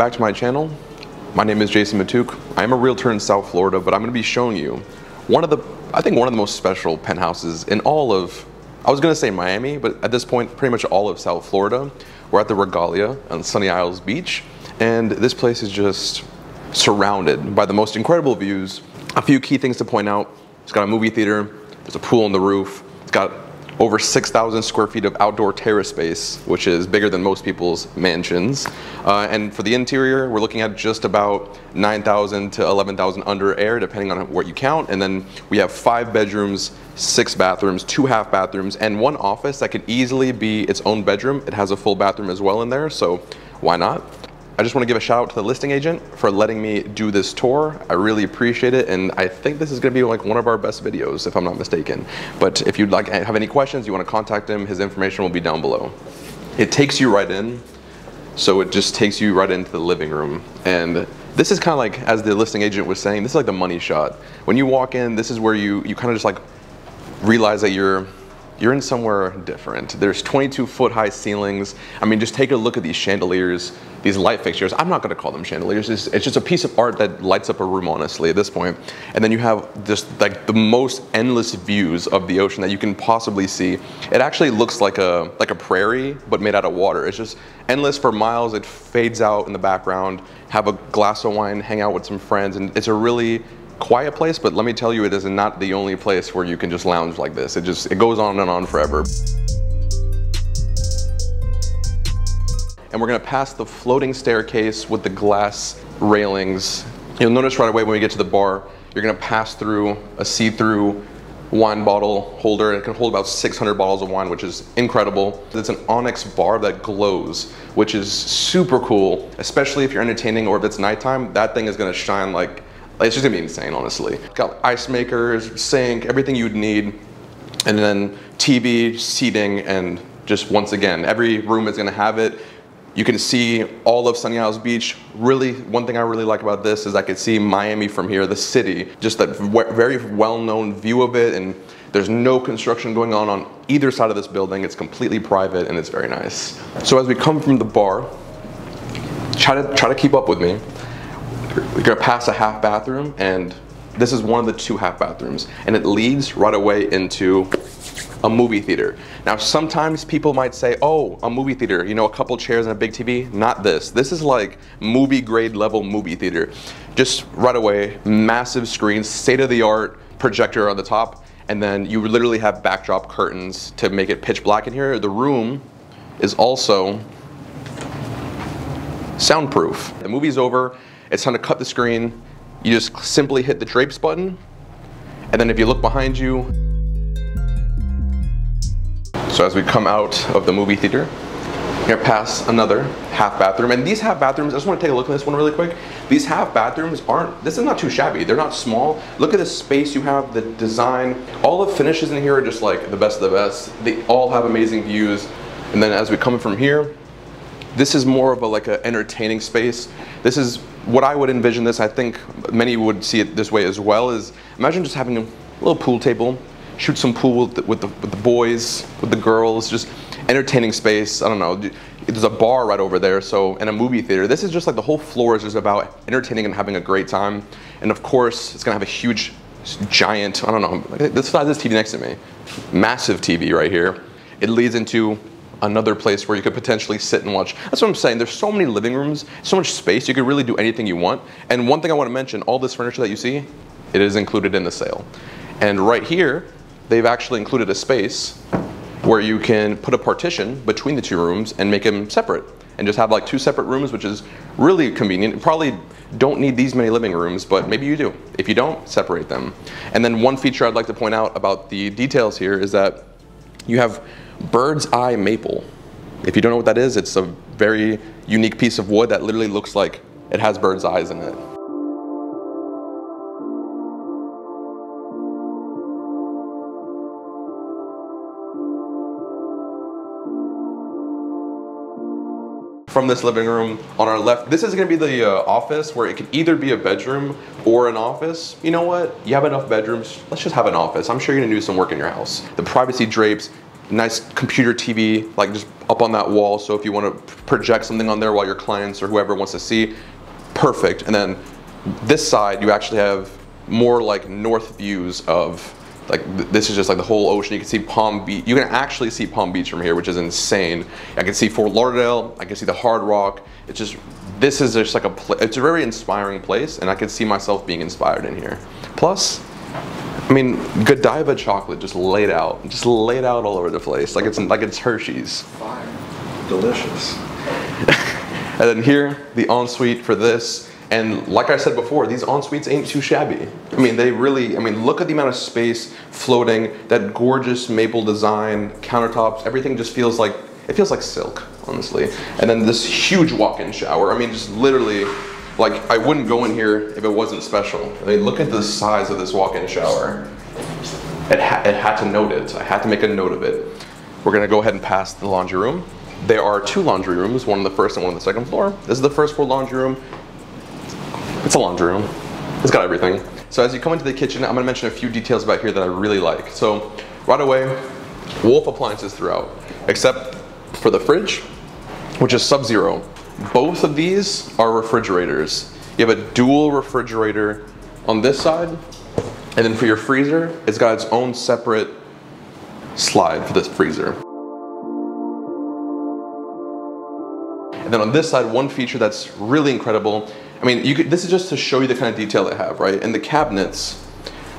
back to my channel. My name is Jason Matouk. I am a realtor in South Florida, but I'm going to be showing you one of the most special penthouses in all of, I was going to say Miami, but at this point, pretty much all of South Florida. We're at the Regalia on Sunny Isles Beach, and this place is just surrounded by the most incredible views. A few key things to point out. It's got a movie theater. There's a pool on the roof. It's got over 6,000 square feet of outdoor terrace space, which is bigger than most people's mansions. And for the interior, we're looking at just about 9,000 to 11,000 under air, depending on what you count. And then we have 5 bedrooms, 6 bathrooms, 2 half bathrooms, and 1 office that could easily be its own bedroom. It has a full bathroom as well in there, so why not? I just want to give a shout out to the listing agent for letting me do this tour. I really appreciate it, and I think this is going to be like one of our best videos, if I'm not mistaken. But if you'd like, have any questions, you want to contact him, his information will be down below. It takes you right in, so it just takes you right into the living room. And this is kind of like, as the listing agent was saying, this is like the money shot. When you walk in, this is where you kind of just like realize that you're in somewhere different. There's 22-foot-high ceilings. I mean, just take a look at these chandeliers, these light fixtures. I'm not gonna call them chandeliers. It's just a piece of art that lights up a room, honestly, at this point. And then you have just like the most endless views of the ocean that you can possibly see. It actually looks like a prairie, but made out of water. It's just endless for miles. It fades out in the background. Have a glass of wine, hang out with some friends, and it's a really quiet place, but let me tell you, it is not the only place where you can just lounge like this. It goes on and on forever. And we're gonna pass the floating staircase with the glass railings. You'll notice right away when we get to the bar, you're gonna pass through a see-through wine bottle holder. It can hold about 600 bottles of wine, which is incredible. It's an onyx bar that glows, which is super cool, especially if you're entertaining or if it's nighttime. That thing is gonna shine like, it's just gonna be insane, honestly. Got ice makers, sink, everything you'd need, and then TV, seating, and just once again, every room is gonna have it. You can see all of Sunny Isles Beach. Really, one thing I really like about this is I could see Miami from here, the city, just that very well-known view of it, and there's no construction going on either side of this building. It's completely private, and it's very nice. So as we come from the bar, try to keep up with me. We're gonna pass a half bathroom, and this is one of the 2 half bathrooms, and it leads right away into a movie theater. Now, sometimes people might say, oh, a movie theater, you know, a couple chairs and a big TV. Not this. This is like movie grade level movie theater. Just right away, massive screens, state-of-the-art projector on the top, and then you literally have backdrop curtains to make it pitch black in here. The room is also soundproof. The movie's over. It's time to cut the screen. You just simply hit the drapes button, and then if you look behind you. So as we come out of the movie theater, we're gonna pass another half bathroom. And these half bathrooms, I just wanna take a look at this one really quick. These half bathrooms this is not too shabby. They're not small. Look at the space you have, the design. All the finishes in here are just like the best of the best. They all have amazing views. And then as we come from here, this is more of a like an entertaining space. This is what I would envision this. I think many would see it this way as well. Is imagine just having a little pool table, shoot some pool with the boys, with the girls, just entertaining space. I don't know. There's a bar right over there, so, and a movie theater. This is just like the whole floor is just about entertaining and having a great time. And of course, it's gonna have a huge, giant, I don't know, the size of this TV next to me, massive TV right here. It leads into another place where you could potentially sit and watch. That's what I'm saying. There's so many living rooms, so much space. You could really do anything you want. And one thing I want to mention, all this furniture that you see, it is included in the sale. And right here, they've actually included a space where you can put a partition between the 2 rooms and make them separate and just have like 2 separate rooms, which is really convenient. You probably don't need these many living rooms, but maybe you do. If you don't, separate them. And then one feature I'd like to point out about the details here is that you have bird's eye maple. If you don't know what that is, it's a very unique piece of wood that literally looks like it has bird's eyes in it. From this living room on our left, this is gonna be the office where it could either be a bedroom or an office. You know what? You have enough bedrooms, let's just have an office. I'm sure you're gonna do some work in your house. The privacy drapes, nice computer TV, like just up on that wall. So if you want to project something on there while your clients or whoever wants to see, perfect. And then this side, you actually have more like north views of, like this is just like the whole ocean. You can see Palm Beach. You can actually see Palm Beach from here, which is insane. I can see Fort Lauderdale. I can see the Hard Rock. It's just, this is just like a, it's a very inspiring place, and I could see myself being inspired in here. Plus, I mean, Godiva chocolate just laid out all over the place. Like it's Hershey's. Fire. Delicious. And then here, the ensuite for this. And like I said before, these en-suites ain't too shabby. I mean, they really, I mean, look at the amount of space floating, that gorgeous maple design, countertops, everything just feels like, it feels like silk, honestly. And then this huge walk-in shower. I mean, just literally, like, I wouldn't go in here if it wasn't special. I mean, look at the size of this walk-in shower. It had to note it. I had to make a note of it. We're gonna go ahead and pass the laundry room. There are two laundry rooms, one on the first and one on the second floor. This is the first floor laundry room. It's a laundry room. It's got everything. So as you come into the kitchen, I'm gonna mention a few details about here that I really like. So right away, Wolf appliances throughout, except for the fridge, which is Sub-Zero. Both of these are refrigerators. You have a dual refrigerator on this side, and then for your freezer, it's got its own separate slide for this freezer. And then on this side, one feature that's really incredible, I mean, you could, this is just to show you the kind of detail they have, right? And the cabinets,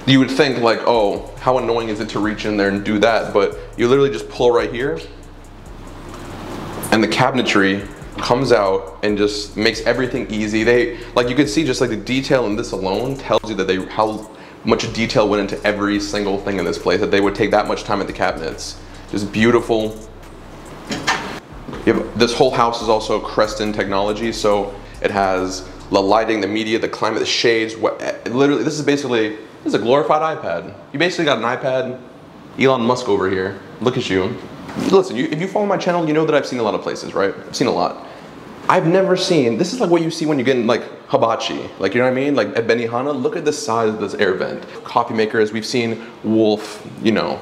you would think like, oh, how annoying is it to reach in there and do that? But you literally just pull right here, and the cabinetry comes out and just makes everything easy. They, like you could see just like the detail in this alone tells you that they, how much detail went into every single thing in this place, that they would take that much time at the cabinets. Just beautiful. You have, this whole house is also Creston technology, so it has the lighting, the media, the climate, the shades. Literally, this is basically, this is a glorified iPad. You basically got an iPad, Elon Musk over here. Look at you. Listen, if you follow my channel, you know that I've seen a lot of places, right? I've seen a lot. I've never seen, this is like what you see when you get in like hibachi, like, you know what I mean? Like at Benihana, look at the size of this air vent. Coffee makers, we've seen Wolf, you know,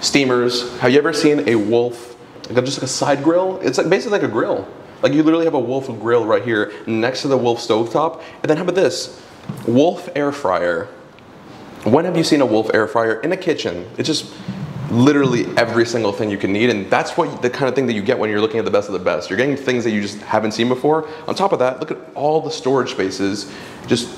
steamers. Have you ever seen a Wolf, like just like a side grill? It's like basically like a grill. Like you literally have a Wolf grill right here next to the Wolf stovetop. And then how about this? Wolf air fryer. When have you seen a Wolf air fryer in a kitchen? It's just literally every single thing you can need. And that's what the kind of thing that you get when you're looking at the best of the best. You're getting things that you just haven't seen before. On top of that, look at all the storage spaces. Just,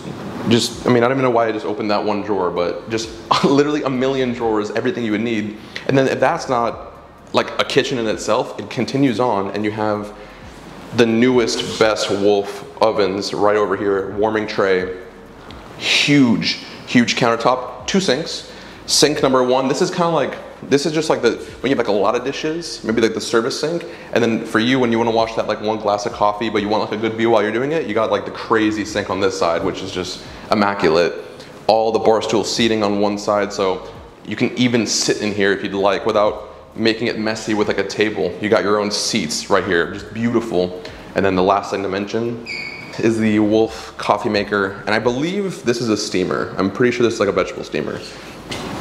I mean, I don't even know why I just opened that one drawer, but just literally a million drawers, everything you would need. And then if that's not like a kitchen in itself, it continues on and you have the newest, best Wolf ovens right over here, warming tray, huge, huge countertop, two sinks. Sink number one, this is kind of like, this is just like the, when you have like a lot of dishes, maybe like the service sink, and then for you, when you want to wash that like one glass of coffee, but you want like a good view while you're doing it, you got like the crazy sink on this side, which is just immaculate. All the bar stool seating on one side, so you can even sit in here if you'd like without making it messy with like a table. You got your own seats right here, just beautiful. And then the last thing to mention is the Wolf coffee maker. And I believe this is a steamer. I'm pretty sure this is like a vegetable steamer.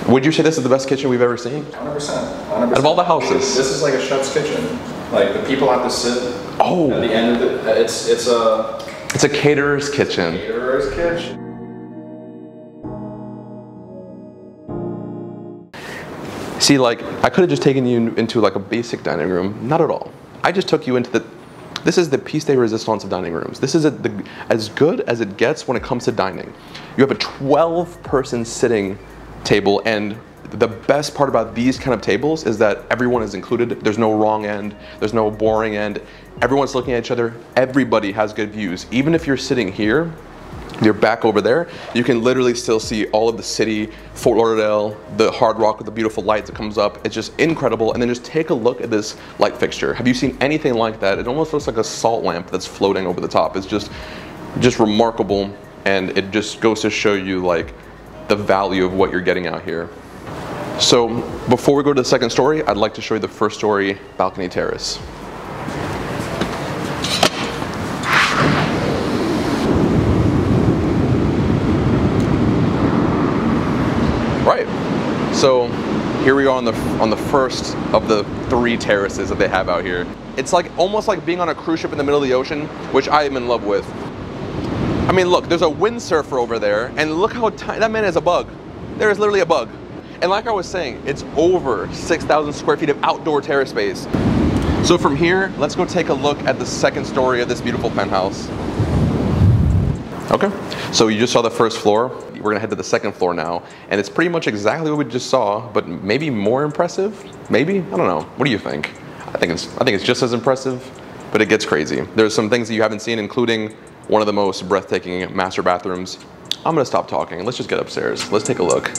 Would you say this is the best kitchen we've ever seen? 100%. 100%. Out of all the houses. This is like a chef's kitchen. Like the people have to sit at the end of the, it's a caterer's kitchen. Caterer's kitchen. See, like, I could have just taken you into like a basic dining room. Not at all. I just took you into the, this is the piece de resistance of dining rooms. This is as good as it gets when it comes to dining. You have a 12-person sitting table, and the best part about these kind of tables is that everyone is included. There's no wrong end. There's no boring end. Everyone's looking at each other. Everybody has good views. Even if you're sitting here, you're back over there, you can literally still see all of the city, Fort Lauderdale, the Hard Rock with the beautiful lights that comes up. It's just incredible. And then just take a look at this light fixture. Have you seen anything like that? It almost looks like a salt lamp that's floating over the top. It's just remarkable. And it just goes to show you like the value of what you're getting out here. So before we go to the second story, I'd like to show you the first story balcony terrace. So Here we are on the first of the 3 terraces that they have out here. It's like almost like being on a cruise ship in the middle of the ocean, which I am in love with. I mean, look, there's a windsurfer over there, and look how tiny that man is. A bug. There is literally a bug. And like I was saying, it's over 6,000 square feet of outdoor terrace space. So from here, let's go take a look at the second story of this beautiful penthouse. Okay, so you just saw the first floor. We're gonna head to the second floor now, and it's pretty much exactly what we just saw, but maybe more impressive. Maybe, I don't know. What do you think? I think it's just as impressive, but it gets crazy. There's some things that you haven't seen, including one of the most breathtaking master bathrooms. I'm gonna stop talking and let's just get upstairs. Let's take a look.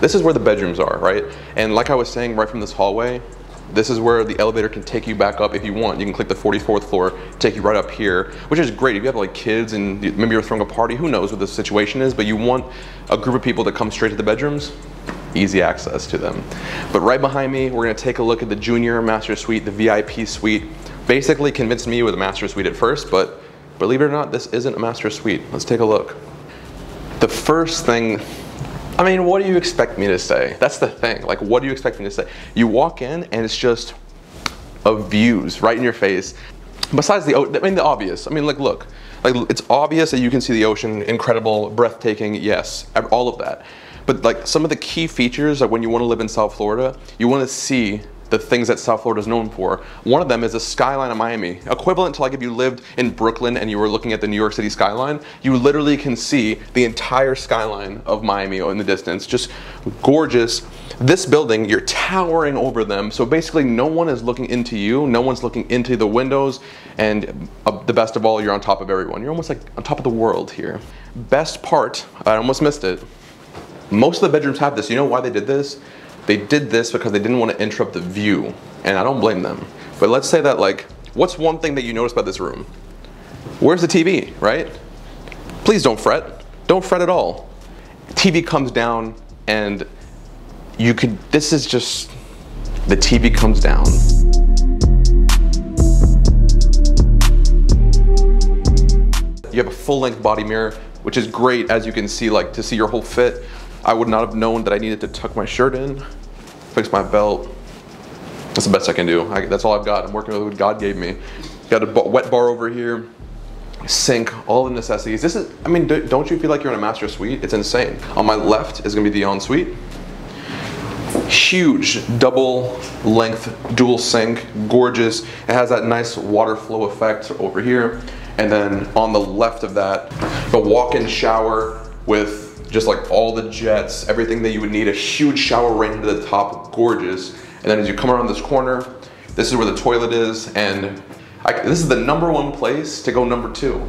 This is where the bedrooms are, right? And like I was saying, right from this hallway, this is where the elevator can take you back up if you want. You can click the 44th floor, take you right up here, which is great if you have like kids and maybe you're throwing a party, who knows what the situation is, but you want a group of people to come straight to the bedrooms, easy access to them. But right behind me, we're gonna take a look at the junior master suite, the VIP suite. Basically convinced me with a master suite at first, but believe it or not, this isn't a master suite. Let's take a look. The first thing, I mean, what do you expect me to say? That's the thing. Like, what do you expect me to say? You walk in and it's just views right in your face. Besides the obvious. I mean, like, look, it's obvious that you can see the ocean, incredible, breathtaking, yes, all of that. But like some of the key features, like when you want to live in South Florida, you want to see the things that South Florida is known for. One of them is the skyline of Miami, equivalent to like if you lived in Brooklyn and you were looking at the New York City skyline, you literally can see the entire skyline of Miami in the distance, just gorgeous. This building, you're towering over them, so basically no one is looking into you, no one's looking into the windows, and the best of all, you're on top of everyone. You're almost like on top of the world here. Best part, I almost missed it, most of the bedrooms have this. You know why they did this? They did this because they didn't want to interrupt the view, and I don't blame them. But let's say that, like, what's one thing that you notice about this room? Where's the TV, right? Please don't fret. Don't fret at all. TV comes down, and you could, this is just, the TV comes down. You have a full-length body mirror, which is great, as you can see, like, to see your whole fit. I would not have known that I needed to tuck my shirt in, fix my belt. That's the best I can do. That's all I've got. I'm working with what God gave me. Got a wet bar over here, sink, all the necessities. This is, I mean, don't you feel like you're in a master suite? It's insane. On my left is gonna be the ensuite. Huge double length dual sink, gorgeous. It has that nice water flow effect over here. And then on the left of that, the walk-in shower with just like all the jets, everything that you would need, a huge shower right into the top, gorgeous. And then as you come around this corner, this is where the toilet is, and this is the #1 place to go #2.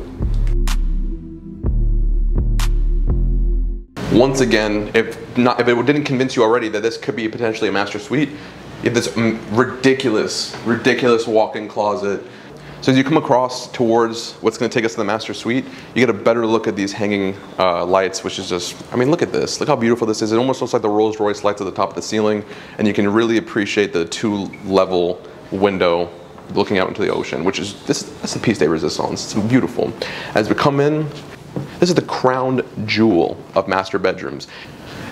Once again, if it didn't convince you already that this could be potentially a master suite, you have this ridiculous, ridiculous walk-in closet. So as you come across towards what's gonna take us to the master suite, you get a better look at these hanging lights, which is just, I mean, look at this. Look how beautiful this is. It almost looks like the Rolls Royce lights at the top of the ceiling, and you can really appreciate the 2-level window looking out into the ocean, which is, that's the piece de resistance. It's beautiful. As we come in, this is the crown jewel of master bedrooms.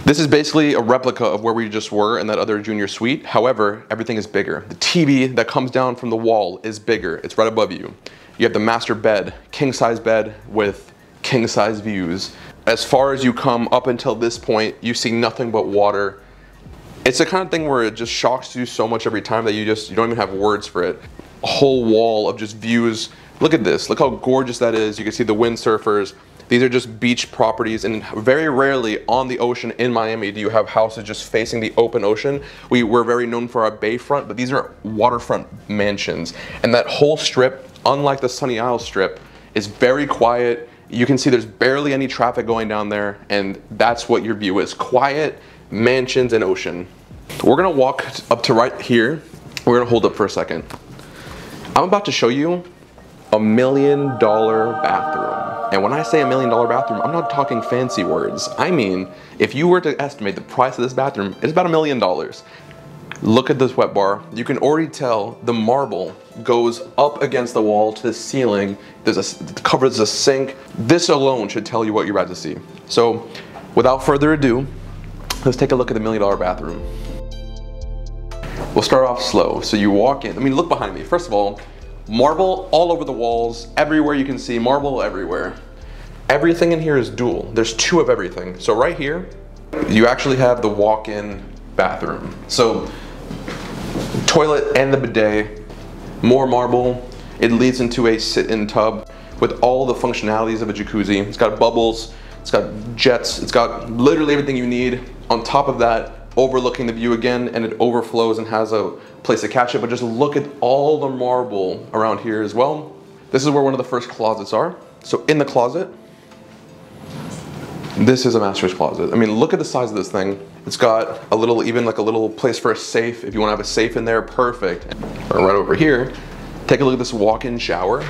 This is basically a replica of where we just were in that other junior suite. However, everything is bigger. The TV that comes down from the wall is bigger. It's right above you. You have the master bed, king-size bed with king-size views. As far as you come up until this point, you see nothing but water. It's the kind of thing where it just shocks you so much every time that you don't even have words for it. A whole wall of just views. Look at this, look how gorgeous that is. You can see the windsurfers. These are just beach properties, and very rarely on the ocean in Miami do you have houses just facing the open ocean. We're very known for our bayfront, but these are waterfront mansions. And that whole strip, unlike the Sunny Isles strip, is very quiet. You can see there's barely any traffic going down there, and that's what your view is. Quiet, mansions, and ocean. We're gonna walk up to right here. We're gonna hold up for a second. I'm about to show you a $1 million bathroom. And when I say $1 million bathroom, I'm not talking fancy words. I mean, if you were to estimate the price of this bathroom, it's about $1 million. Look at this wet bar. You can already tell the marble goes up against the wall to the ceiling. It covers the sink. This alone should tell you what you're about to see. So without further ado, let's take a look at the $1 million bathroom. We'll start off slow. So you walk in, I mean, look behind me. First of all, marble all over the walls, everywhere you can see, marble everywhere. Everything in here is dual. There's two of everything. So right here, you actually have the walk-in bathroom. So toilet and the bidet, more marble. It leads into a sit-in tub with all the functionalities of a jacuzzi. It's got bubbles, it's got jets, it's got literally everything you need. On top of that, overlooking the view again, and it overflows and has a place to catch it, but just look at all the marble around here as well. This is where one of the first closets are. So in the closet, this is a master's closet. I mean, look at the size of this thing. It's got a little, even like a little place for a safe. If you want to have a safe in there, perfect. Right over here, take a look at this walk-in shower.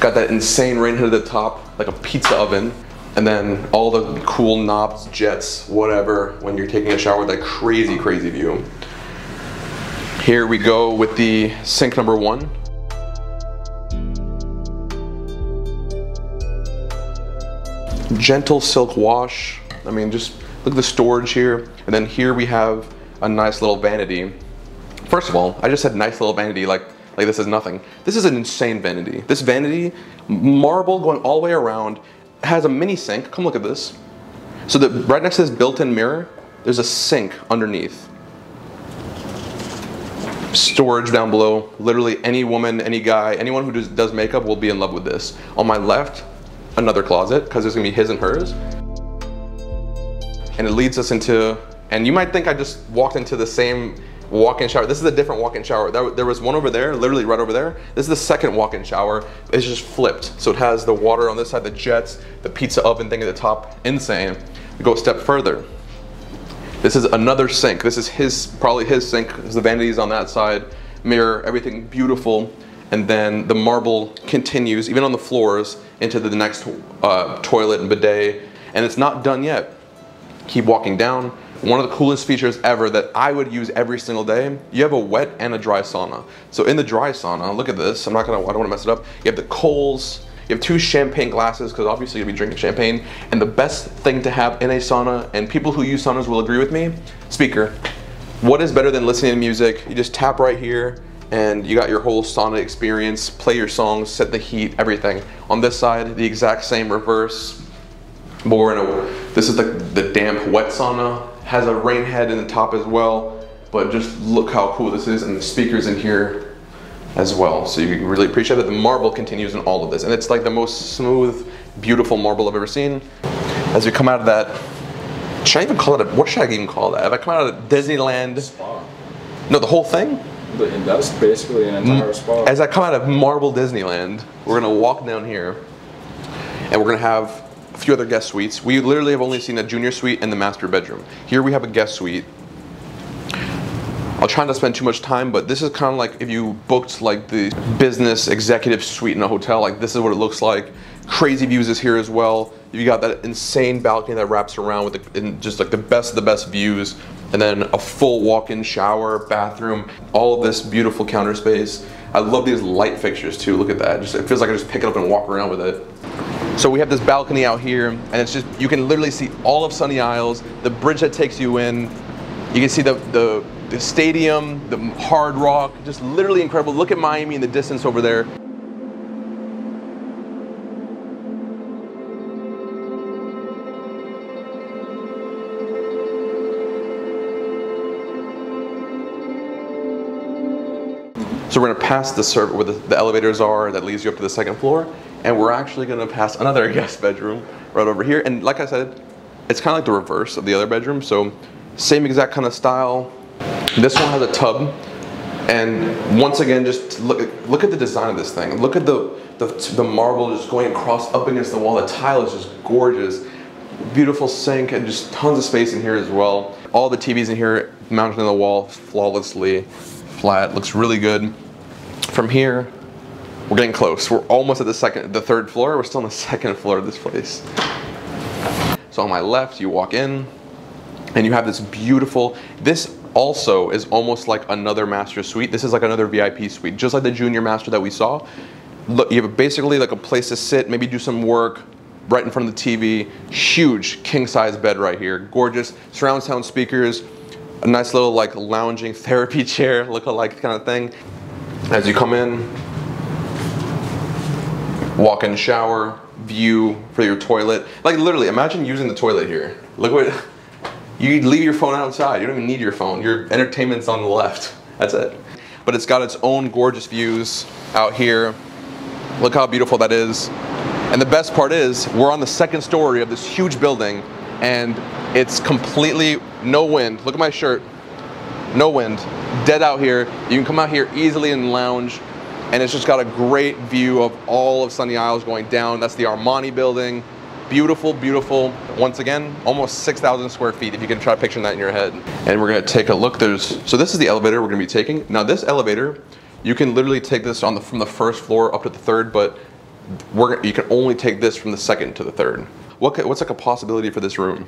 Got that insane rain hood at the top, like a pizza oven. And then all the cool knobs, jets, whatever, when you're taking a shower with that crazy, crazy view. Here we go with the sink number one. Gentle silk wash. I mean, just look at the storage here. And then here we have a nice little vanity. First of all, I just said nice little vanity, like this is nothing. This is an insane vanity. This vanity, marble going all the way around, has a mini sink. Come look at this. So that right next to this built-in mirror, there's a sink underneath. Storage down below. Literally any woman, any guy, anyone who just does makeup will be in love with this. On my left, another closet, because there's gonna be his and hers. And it leads us into, and you might think I just walked into the same walk-in shower. This is a different walk-in shower. There was one over there, literally right over there. This is the second walk-in shower. It's just flipped. So it has the water on this side, the jets, the pizza oven thing at the top, insane. We go a step further. This is another sink. This is his, probably his sink, because the vanity's on that side, mirror, everything beautiful. And then the marble continues, even on the floors, into the next toilet and bidet. And it's not done yet. Keep walking down. One of the coolest features ever that I would use every single day, you have a wet and a dry sauna. So in the dry sauna, look at this, I don't wanna mess it up. You have the coals, you have two champagne glasses, because obviously you'll be drinking champagne. And the best thing to have in a sauna, and people who use saunas will agree with me, speaker. What is better than listening to music? You just tap right here, and you got your whole sauna experience, play your songs, set the heat, everything. On this side, the exact same reverse. But we're in a, this is the damp wet sauna, has a rain head in the top as well, but just look how cool this is, and the speakers in here as well. So you can really appreciate that the marble continues in all of this, and it's like the most smooth, beautiful marble I've ever seen. As we come out of that, should I even call it a, what should I even call that? Have I come out of Disneyland? Spa. No, the whole thing? That's basically an entire spa. As I come out of Marble Disneyland, we're gonna walk down here, and we're gonna have a few other guest suites. We literally have only seen a junior suite and the master bedroom. Here we have a guest suite. I'll try not to spend too much time, but this is kind of like if you booked like the business executive suite in a hotel, like this is what it looks like. Crazy views is here as well. You got that insane balcony that wraps around with the, and just like the best views. And then a full walk-in shower, bathroom, all of this beautiful counter space. I love these light fixtures too, look at that. Just, it feels like I just pick it up and walk around with it. So we have this balcony out here, and it's just, you can literally see all of Sunny Isles, the bridge that takes you in. You can see the stadium, the Hard Rock, just literally incredible. Look at Miami in the distance over there. So we're gonna pass the server where the elevators are that leads you up to the second floor, and we're actually gonna pass another guest bedroom right over here. And like I said, it's kind of like the reverse of the other bedroom, so same exact kind of style. This one has a tub, and once again, just look at the design of this thing. Look at the marble just going across up against the wall. The tile is just gorgeous. Beautiful sink, and just tons of space in here as well. All the TVs in here mounted on the wall flawlessly. Flat, looks really good. From here, We're getting close. We're almost at the third floor. We're still on the second floor of this place. So on my left, you walk in and you have this beautiful, this also is almost like another master suite. This is like another VIP suite, just like the junior master that we saw. Look, you have basically like a place to sit, maybe do some work, right in front of the TV. Huge king size bed right here. Gorgeous surround sound speakers, a nice little like lounging therapy chair, look-alike kind of thing. As you come in, walk in shower, view for your toilet. Like literally, imagine using the toilet here. Look what, you leave your phone outside. You don't even need your phone. Your entertainment's on the left. That's it. But it's got its own gorgeous views out here. Look how beautiful that is. And the best part is, we're on the second story of this huge building and it's completely no wind. Look at my shirt, no wind, dead out here. You can come out here easily and lounge, and it's just got a great view of all of Sunny Isles going down. That's the Armani building. Beautiful, beautiful. Once again, almost 6,000 square feet if you can try picturing that in your head. And we're gonna take a look. So this is the elevator we're gonna be taking. Now this elevator, you can literally take this from the first floor up to the third, but you can only take this from the second to the third. What's like a possibility for this room?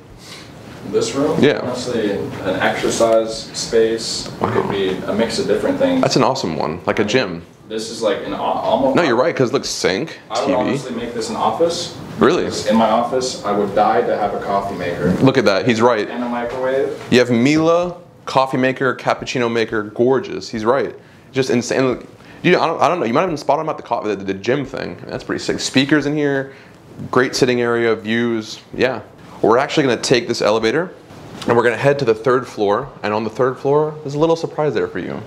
This room? Yeah. Honestly, an exercise space. Wow. It could be a mix of different things. That's an awesome one, like a gym. This is like an almost... No, you're right, because look, sink, TV. I would honestly make this an office. Really? In my office, I would die to have a coffee maker. Look at that, he's right. And a microwave. You have Mila, coffee maker, cappuccino maker, gorgeous. He's right. Just insane. Dude, I don't know. You might have been spot on about the gym thing. I mean, that's pretty sick. Speakers in here, great sitting area, views. Yeah. We're actually going to take this elevator and we're going to head to the third floor. And on the third floor, there's a little surprise there for you.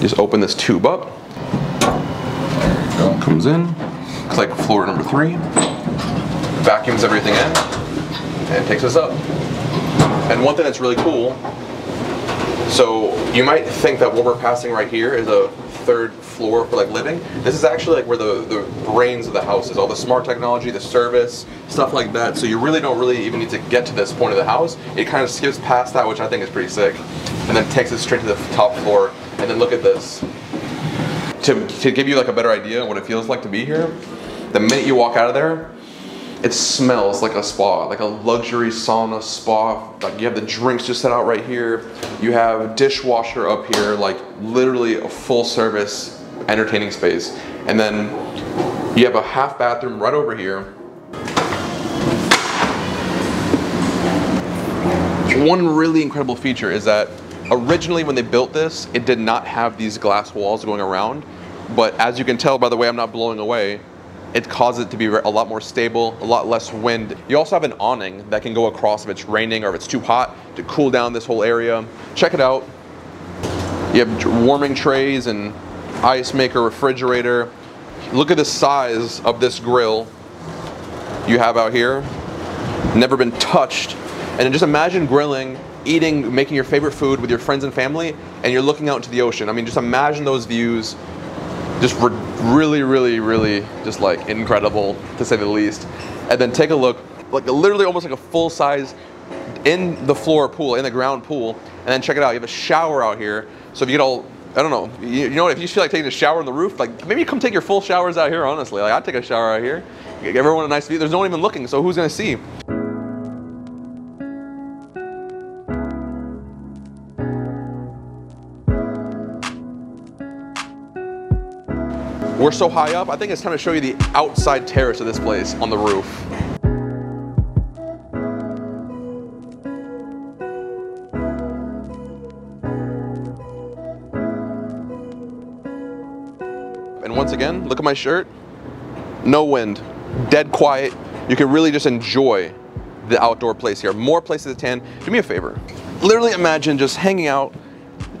Just open this tube up. There you go. Comes in. It's like floor number 3. Vacuums everything in and takes us up. And one thing that's really cool, so you might think that what we're passing right here is a third floor for like living. This is actually like where the brains of the house is, all the smart technology, the service, stuff like that. So you really don't even need to get to this point of the house. It kind of skips past that, which I think is pretty sick. And then takes it straight to the top floor. And then look at this. To give you like a better idea of what it feels like to be here, the minute you walk out of there, it smells like a spa, like a luxury sauna spa. Like you have the drinks just set out right here. You have a dishwasher up here, like literally a full service entertaining space. And then you have a half bathroom right over here. One really incredible feature is that originally when they built this, it did not have these glass walls going around. But as you can tell by the way I'm not blowing away, it causes it to be a lot more stable, a lot less wind. You also have an awning that can go across if it's raining or if it's too hot to cool down this whole area. Check it out. You have warming trays and ice maker, refrigerator. Look at the size of this grill you have out here. Never been touched. And then just imagine grilling, eating, making your favorite food with your friends and family, and you're looking out into the ocean. I mean, just imagine those views. Just really, really, really just like incredible to say the least. And then take a look, like literally almost like a full size in the floor pool, in the ground pool. And then check it out, you have a shower out here. So if you get all, I don't know, you know what, if you feel like taking a shower on the roof, like maybe come take your full showers out here, honestly. Like I'd take a shower out here, give everyone a nice view. There's no one even looking, so who's gonna see? We're so high up, I think it's time to show you the outside terrace of this place on the roof. And once again, look at my shirt. No wind, dead quiet. You can really just enjoy the outdoor place here. More places to tan. Do me a favor. Literally imagine just hanging out,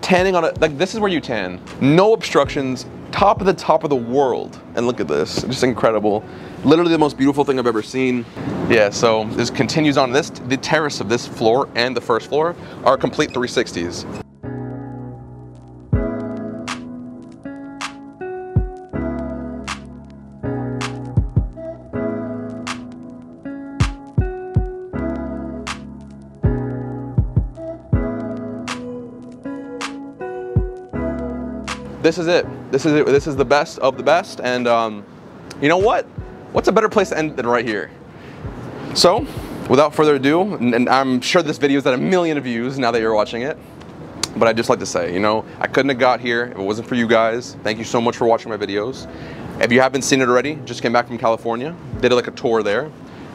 tanning on a, like this is where you tan. No obstructions. Top of the world. And look at this, just incredible. Literally the most beautiful thing I've ever seen. Yeah, so this continues on this, the terrace of this floor and the first floor are complete 360s. this is it. This is it. This is the best of the best. And you know what? What's a better place to end than right here? So, without further ado, and I'm sure this video's at a million views now that you're watching it, but I'd just like to say, you know, I couldn't have got here if it wasn't for you guys. Thank you so much for watching my videos. If you haven't seen it already, just came back from California, did like a tour there.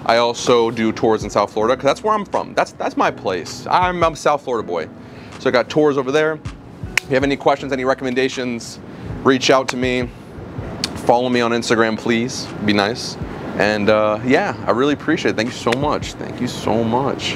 I also do tours in South Florida, because that's where I'm from. That's my place. I'm a South Florida boy. So I got tours over there. If you have any questions, any recommendations, reach out to me. Follow me on Instagram, please. Be nice. And yeah, I really appreciate it. Thank you so much. Thank you so much.